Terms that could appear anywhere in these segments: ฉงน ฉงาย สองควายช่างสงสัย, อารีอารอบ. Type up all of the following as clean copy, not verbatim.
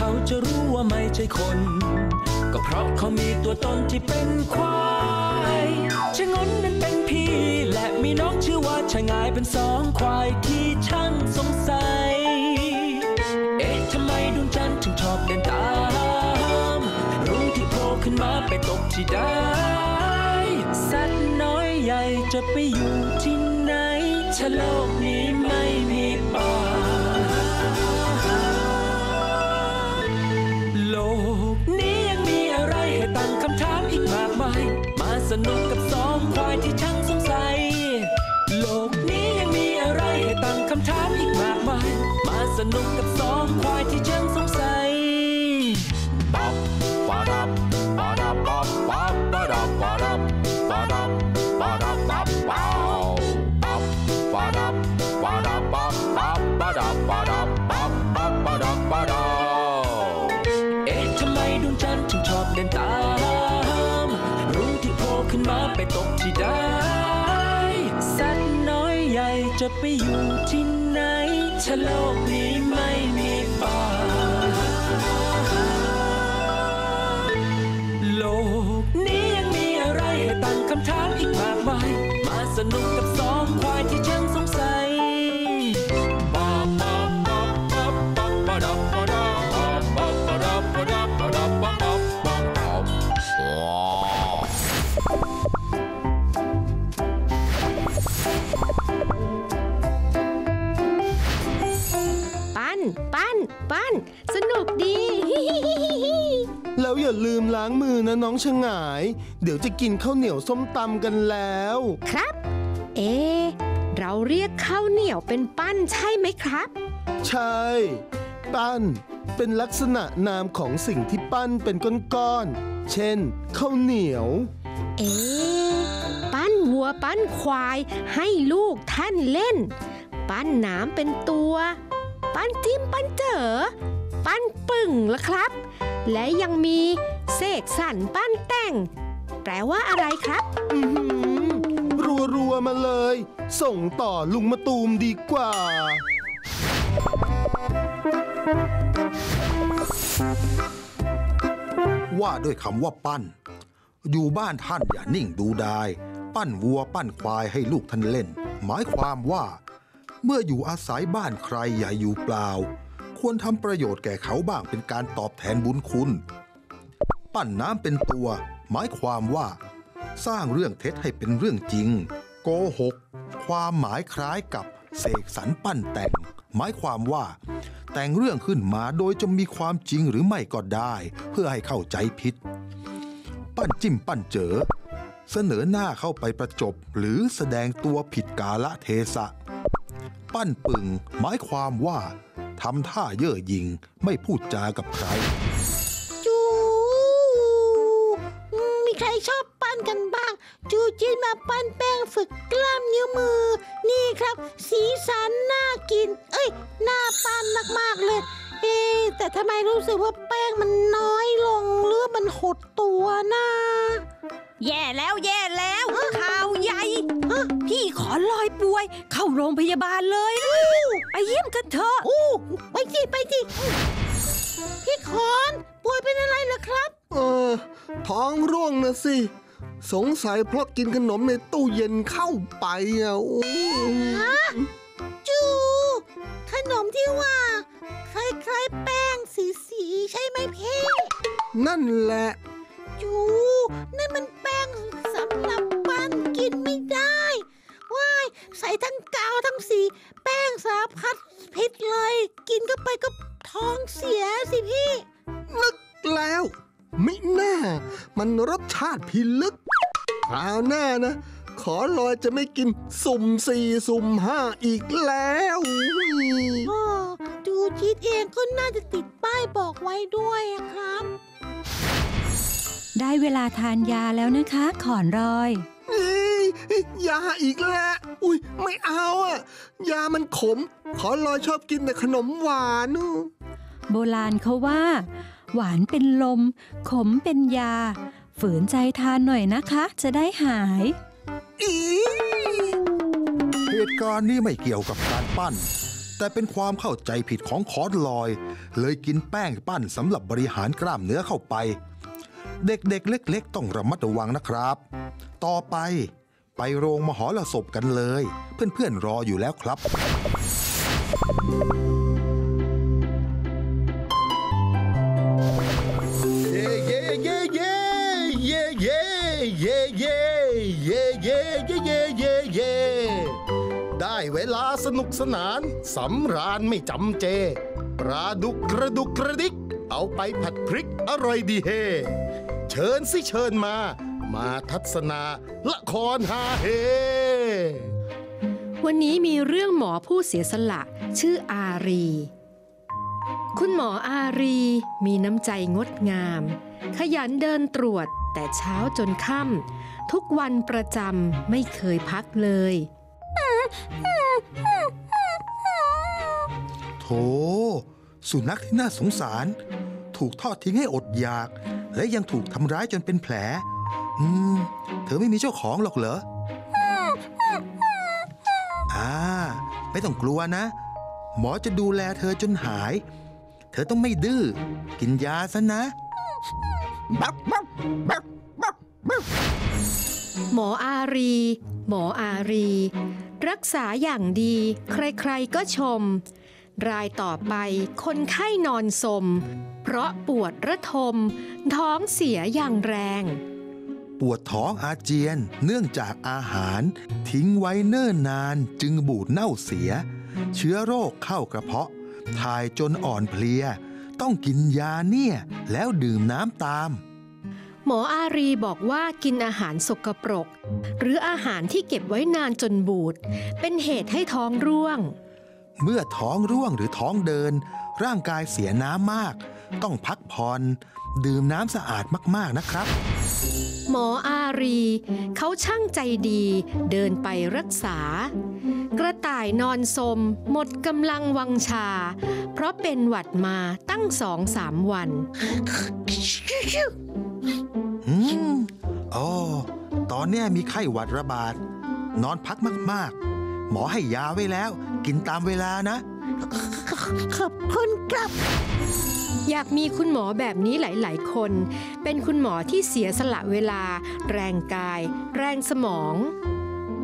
เขาจะรู้ว่าไม่ใช่คนก็เพราะเขามีตัวตนที่เป็นควายชะงนนั้นเป็นพี่และมีน้องชื่อว่าชะงายเป็นสองควายที่ช่างสงสัยเอ๊ะทำไมดวงจันทร์ถึงชอบเดินตามรู้ที่โผล่ขึ้นมาไปตกที่ได้สัตว์น้อยใหญ่จะไปอยู่ที่ไหนถ้าโลกนี้ไม่มีป่าโลกนี้ยังมีอะไรให้ตั้งคำถามอีกมากมายมาสนุกกับสองควายที่ช่างสงสัยโลกนี้ยังมีอะไรให้ตั้งคำถามอีกมากมายมาสนุกกับสองควายที่ช่างสงสัยป๊อปป๊อปป๊อปป๊อปป๊อปป๊อปป๊อปป๊อปป๊อปป๊อปป๊อปป๊อปเดินตามรู้ที่โผล่ขึ้นมาไปตกที่ได้สัตว์น้อยใหญ่จะไปอยู่ที่ไหนถ้าโลกนี้ไม่มีป่าโลกนี้ยังมีอะไรให้ตั้งคำถามอีกมากมายมาสนุกกับสองควายที่ช่างสงสัยปั้นสนุกดีแล้วอย่าลืมล้างมือนะน้องชะงายเดี๋ยวจะกินข้าวเหนียวส้มตำกันแล้วครับเราเรียกข้าวเหนียวเป็นปั้นใช่ไหมครับใช่ปั้นเป็นลักษณะนามของสิ่งที่ปั้นเป็นก้อนๆเช่นข้าวเหนียวปั้นวัวปั้นควายให้ลูกท่านเล่นปั้นน้ำเป็นตัวปั้นจิ้มปั้นเจอปั้นปึ่งละครับและยังมีเสกสรรปั้นแต่งแปลว่าอะไรครับรัวๆมาเลยส่งต่อลุงมะตูมดีกว่าว่าด้วยคำว่าปั้นอยู่บ้านท่านอย่านิ่งดูดายปั้นวัวปั้นควายให้ลูกท่านเล่นหมายความว่าเมื่ออยู่อาศัยบ้านใครอย่าอยู่เปล่าควรทำประโยชน์แก่เขาบ้างเป็นการตอบแทนบุญคุณปั้นน้ำเป็นตัวหมายความว่าสร้างเรื่องเท็จให้เป็นเรื่องจริงโกหกความหมายคล้ายกับเสกสรรปั้นแต่งหมายความว่าแต่งเรื่องขึ้นมาโดยจะมีความจริงหรือไม่ก็ได้เพื่อให้เข้าใจผิดปั้นจิ้มปั้นเจอเสนอหน้าเข้าไปประจบหรือแสดงตัวผิดกาลเทศะปั้นปึ่งหมายความว่าทำท่าเย่อหยิ่งไม่พูดจากับใครจูมีใครชอบปั้นกันบ้างจูจีนมาปั้นแป้งฝึกกล้ามนิ้วมือนี่ครับสีสันน่ากินน่าปั้นมากๆเลยแต่ทำไมรู้สึกว่าแป้งมันน้อยลงหรือมันหดตัวนะแย่แล้วข่าวใหญ่พี่ขอลอยป่วยเข้าโรงพยาบาลเลยไปเยี่ยมกันเถอะไปสิพี่ขอนป่วยเป็นอะไรเหรอครับท้องร่วงนะสิสงสัยเพราะกินขนมในตู้เย็นเข้าไปจูขนมที่ว่าคล้ายๆแป้งสีใช่ไหมพี่นั่นแหละจูนั่นมันแป้งสำหรับปั้นกินไม่ได้ว้ายใส่ทั้งกาวทั้งสีแป้งสารพัดพิษเลยกินเข้าไปก็ท้องเสียสิพี่นึกแล้วไม่น่ามันรสชาติพิลึกคราวหน้านะขอลอยจะไม่กินสุ่มสี่สุ่มห้าอีกแล้วดูคิดเองก็น่าจะติดป้ายบอกไว้ด้วยครับได้เวลาทานยาแล้วนะคะขอนรอยยาอีกแล้วอุ้ยไม่เอายามันขมขอนรอยชอบกินแต่ขนมหวานโบราณเขาว่าหวานเป็นลมขมเป็นยาฝืนใจทานหน่อยนะคะจะได้หายเหตุการณ์นี้ไม่เกี่ยวกับการปั้น แต่เป็นความเข้าใจผิดของคอร์ดลอยเลยกินแป้งปั้นสำหรับบริหารกล้ามเนื้อเข้าไปเด็กๆเล็กๆต้องระมัดระวังนะครับต่อไปโรงมหรสพกันเลยเพื่อนๆรออยู่แล้วครับเย่เย่เย่เย่เย่เย่เย่เย่เย่เย่เย่เย่เย่ได้เวลาสนุกสนานสำราญไม่จำเจปลาดุกกระดุกกระดิกเอาไปผัดพริกอร่อยดีเฮเชิญสิเชิญมาทัศนาละครฮาเฮวันนี้มีเรื่องหมอผู้เสียสละชื่ออารีคุณหมออารีมีน้ำใจงดงามขยันเดินตรวจแต่เช้าจนค่ำทุกวันประจำไม่เคยพักเลยโถสุนัขที่น่าสงสารถูกทอดทิ้งให้อดอยากและยังถูกทำร้ายจนเป็นแผลเธอไม่มีเจ้าของหรอกเหรอไม่ต้องกลัวนะหมอจะดูแลเธอจนหายเธอต้องไม่ดื้อกินยาซะนะหมออารีรักษาอย่างดีใครๆก็ชมรายต่อไปคนไข้นอนสมเพราะปวดระทมท้องเสียอย่างแรงปวดท้องอาเจียนเนื่องจากอาหารทิ้งไว้เนิ่นนานจึงบูดเน่าเสียเชื้อโรคเข้ากระเพาะถ่ายจนอ่อนเพลียต้องกินยาเนี่ยแล้วดื่มน้ำตามหมออารีบอกว่ากินอาหารสกปรกหรืออาหารที่เก็บไว้นานจนบูดเป็นเหตุให้ท้องร่วงเมื่อท้องร่วงหรือท้องเดินร่างกายเสียน้ำมากต้องพักผ่อนดื่มน้ำสะอาดมากๆนะครับหมออารีเขาช่างใจดีเดินไปรักษากระต่ายนอนสมหมดกำลังวังชาเพราะเป็นหวัดมาตั้ง 2-3 วันตอนนี้มีไข้หวัดระบาดนอนพักมากๆหมอให้ยาไว้แล้วกินตามเวลานะขอบคุณครับอยากมีคุณหมอแบบนี้หลายๆคนเป็นคุณหมอที่เสียสละเวลาแรงกายแรงสมอง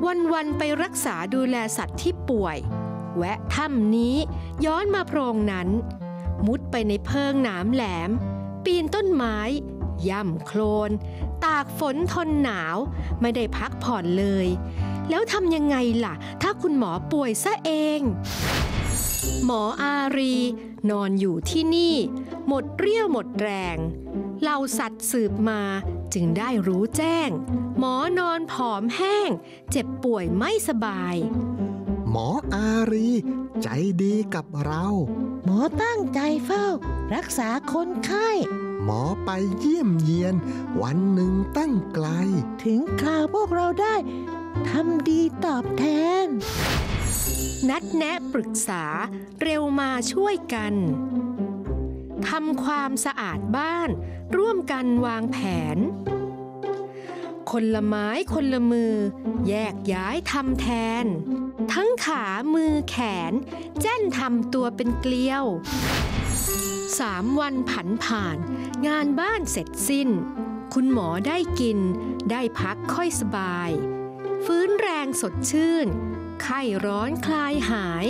วันๆไปรักษาดูแลสัตว์ที่ป่วยแวะถ้ำนี้ย้อนมาโพรงนั้นมุดไปในเพิงหนามแหลมปีนต้นไม้ย่ำโคลนตากฝนทนหนาวไม่ได้พักผ่อนเลยแล้วทำยังไงล่ะถ้าคุณหมอป่วยซะเองหมออารีนอนอยู่ที่นี่หมดเรี่ยวหมดแรงเหล่าสัตว์สืบมาจึงได้รู้แจ้งหมอนอนผอมแห้งเจ็บป่วยไม่สบายหมออารีใจดีกับเราหมอตั้งใจเฝ้ารักษาคนไข้หมอไปเยี่ยมเยียนวันหนึ่งตั้งไกลถึงคราวพวกเราได้ทำดีตอบแทนนัดแนะปรึกษาเร็วมาช่วยกันทำความสะอาดบ้านร่วมกันวางแผนคนละไม้คนละมือแยกย้ายทำแทนทั้งขามือแขนแจ้นทำตัวเป็นเกลียว3 วันผันผ่านงานบ้านเสร็จสิ้นคุณหมอได้กินได้พักค่อยสบายฟื้นแรงสดชื่นไข้ร้อนคลายหาย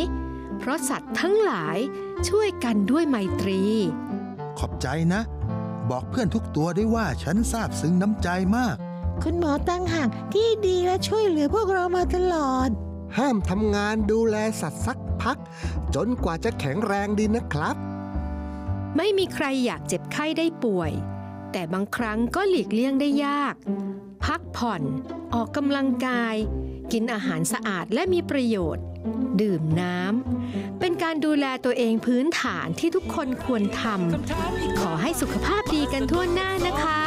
เพราะสัตว์ทั้งหลายช่วยกันด้วยไมตรีขอบใจนะบอกเพื่อนทุกตัวได้ว่าฉันซาบซึ้งน้ำใจมากคุณหมอตั้งหากที่ดีและช่วยเหลือพวกเรามาตลอดห้ามทำงานดูแลสัตว์สักพักจนกว่าจะแข็งแรงดีนะครับไม่มีใครอยากเจ็บไข้ได้ป่วยแต่บางครั้งก็หลีกเลี่ยงได้ยากพักผ่อนออกกำลังกายกินอาหารสะอาดและมีประโยชน์ดื่มน้ำเป็นการดูแลตัวเองพื้นฐานที่ทุกคนควรทำขอให้สุขภาพดีกันทั่วหน้านะคะ